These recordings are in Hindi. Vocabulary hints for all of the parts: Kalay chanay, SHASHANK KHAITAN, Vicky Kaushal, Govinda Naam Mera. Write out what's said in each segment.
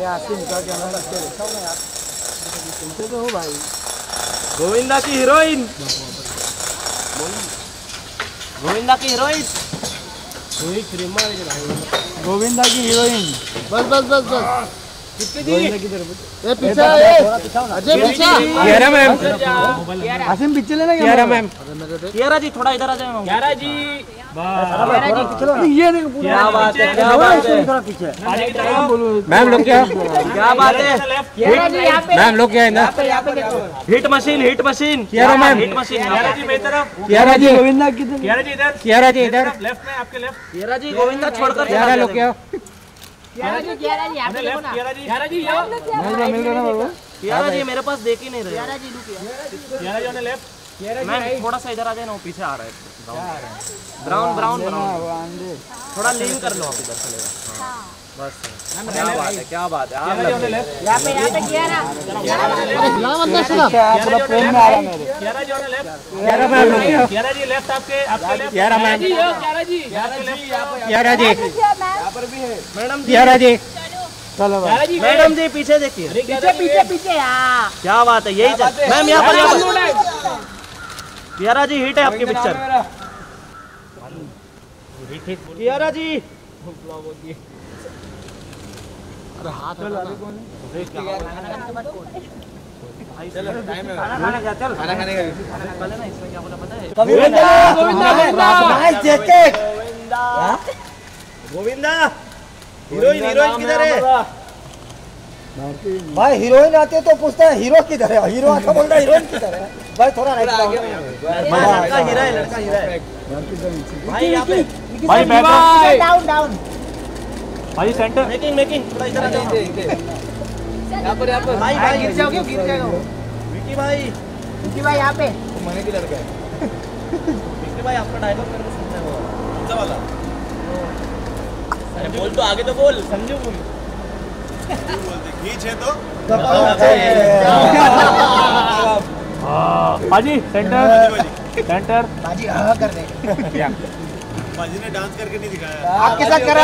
ये आसिम का क्या नाम है यार, सुनते तो हो भाई। गोविंदा की हीरोइन, गोविंदा की हीरोइन, गोविंदा की हीरोइन। बस बस बस बस ये पीछा है, अजय पीछा यारा मैम, आसिम पीछे लेना यारा मैम, यारा जी थोड़ा इधर आ जाए मैम, यारा जी ये नहीं पूरा। क्या बात है, क्या बात है, थोड़ा पीछे मैम लोग। क्या बात है मैम लोग, क्या है ना हिट मशीन, हिट मशीन यारा मैम, हिट मशीन यारा जी बेतरफ, यारा जी गोविंदा किधर, यारा जी इधर, यारा जी इधर लेफ्ट में आपके लेफ्ट, यारा जी गोविंदा छोड़कर यारा लोग। क्या यारा जी मेरे पास देख ही नहीं रहे, यारा जी लुक, यारा जी ऑन लेफ्ट, यारा जी थोड़ा सा इधर आ जाए ना, पीछे आ रहा है ब्राउन ब्राउन ब्राउन, थोड़ा लीन कर लो आप, इधर चलेगा। बस क्या बात है, क्या बात है, यहाँ पे यारा जी, चलो मैडम जी पीछे देखिए, पीछे पीछे पीछे। क्या बात है, यही मैम यहाँ पर यारा जी हिट है आपकी पिक्चर, यारा जी हाथ कौन है, गोविंदा हीरोइन, हीरोइन किधर है भाई? हीरोइन आते तो पूछता है हीरो किधर है, हीरो आता बोलता है हीरोइन किधर है भाई। थोड़ा डाउन भाई सेंटर, मेकिंग मेकिंग थोड़ा इधर आ जाओ, यहाँ पर भाई भाई गिर जाओगे, गिर जाओगे विकी भाई, विकी भाई यहाँ पे मैंने भी लड़का है। विकी भाई आपका डायलॉग मेरे को सुनना है, वो अच्छा वाला, अरे बोल तो आगे तो बोल, समझो बोल बोलते खींच है तो भाजी सेंटर सेंटर भाजी हाँ कर देंगे। भाजी ने डांस करके नहीं दिखाया, आपके साथ करा,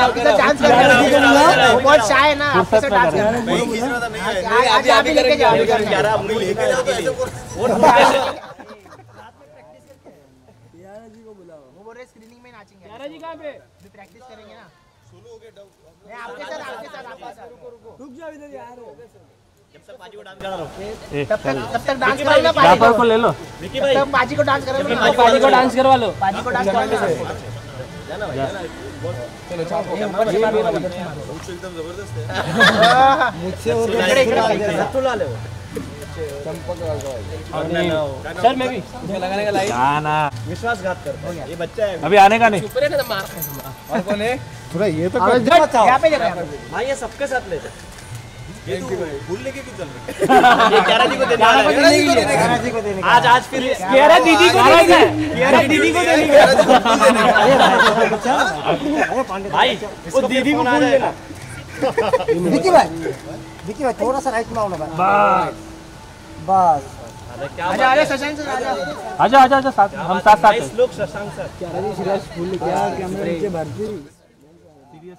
आपके साथ डांस करके, बहुत शाय है ना आपके साथ डांस करना, नहीं खींच रहा था, नहीं आज आप ही लेके जाओ, यार आप नहीं लेके जाओ, ऐसे और रात में प्रैक्टिस करके यारा जी को बुलाओ, वो बोल रहे स्क्रीनिंग में नाचेंगे। यारा जी कहां पे भी प्रैक्टिस करेंगे ना, सुनो हो गए मैं आपके साथ, आपके साथ आपके साथ, रुको रुको रुक जाओ इधर यार, जब तक पाजी को डांस करा लो, तब तक डांस करा लो, पाजी को ले लो विकी भाई, तब पाजी को डांस करा लो, पाजी को डांस करवा लो, पाजी को डांस करा लो, जाना भाई जाना, चलो चाहो एकदम जबरदस्त है, मुझसे और रत्तू ला ले, चंपक ला ले सर, मैं भी मुझे लगाने का लाइट ना विश्वासघात करता है ये बच्चा है, अभी आने का नहीं, चुप रहे ना मार दूंगा। और कौन है थोड़ा ये तो यहां पे जरा भाई, ये सबके साथ ले जा, ये तो भूल लेके भी चल रहे हैं, यारा जी को देने वाला है, यारा जी को देने, आज आज फिर यारा दीदी को देने, यारा दीदी को देने, अरे पांडे भाई वो दीदी को भूल लेना। विकी भाई, विकी भाई थोड़ा सा राइट में आओ ना भाई, बस बस आजा आजा शशांक सर, आजा आजा आजा साथ, हम साथ साथ हैं लोग। शशांक सर यारा जी सिराज भूल गया, कैमरा नीचे भरती serious,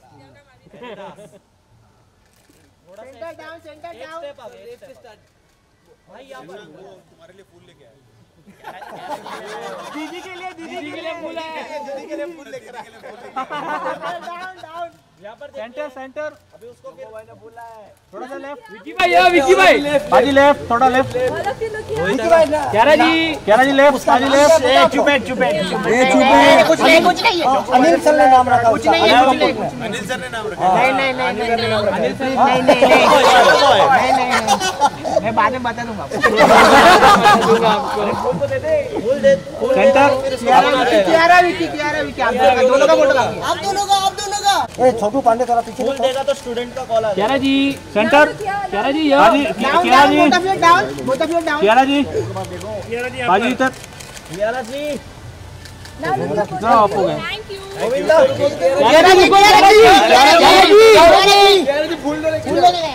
centre down, centre down, step up, left से स्टार्ट भाई, यहां पर तुम्हारे लिए फूल लेके आया, दीदी के लिए, दीदी के लिए फूल है, दीदी के लिए फूल लेके आया, डाउन डाउन यहां पर सेंटर सेंटर, अभी उसको भाई ने बोला है थोड़ा सा लेफ्ट, विकी भाई या विकी भाई भाजी लेफ्ट, थोड़ा लेफ्ट विकी भाई, यारा जी, यारा जी लेफ्ट, भाजी लेफ्ट, चुप है चुप है चुप है, कुछ नहीं कुछ नहीं, अनिल सर ने नाम रखा, कुछ नहीं है, अनिल सर ने नाम रखा, नहीं नहीं नहीं अनिल सर नहीं, मैं बाद में बता दूंगा आपको, बोल दे दे बोल दे सेंटर, यारा विकी, यारा विकी आप दोनों का फोटो लगा, आप दोनों का, आप दोनों का, ए छोटू पांडे थोड़ा पीछे बोल देगा तो स्टूडेंट का कॉल आ गया, यारा जी सेंटर, यारा जी यारा जी यारा जी बोथ ऑफ यू डाउन, यारा जी, यारा जी भाजी इधर, यारा जी कितना ऑफ हो गए, गोविंदा यारा जी, यारा जी यारा जी फूल ले ले,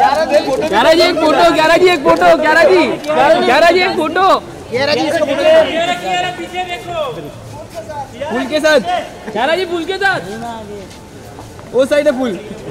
यारा जी एक फोटो, यारा जी एक फोटो, यारा जी, यारा जी एक फोटो, यारा जी इसको फोटो, यारा पीछे देखो फूल के साथ, यारा जी फूल के साथ, वो साइड है फुल